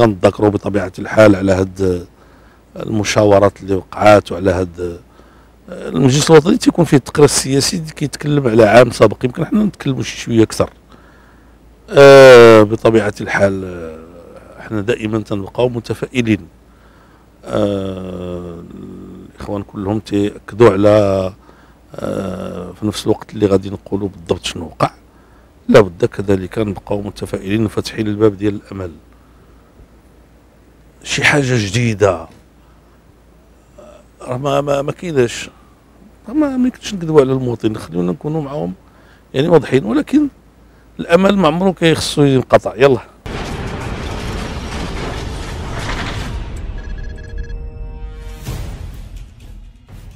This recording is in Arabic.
غنتذكروا بطبيعه الحال على هاد المشاورات اللي وقعات وعلى هاد المجلس الوطني تيكون فيه التقرير السياسي كيتكلم على عام سابق، يمكن حنا نتكلموا شي شويه اكثر. بطبيعه الحال حنا دائما تنبقاو متفائلين. الاخوان كلهم تياكدوا على في نفس الوقت اللي غادي نقولوا بالضبط شنو وقع، لابد كذلك نبقاو متفائلين وفاتحين الباب ديال الامل. شي حاجه جديده راه ما كايناش، ما يمكنش نكذبوا على المواطن، خليونا نكونوا معاهم يعني واضحين، ولكن الامل ما عمره كيخصو ينقطع. يلا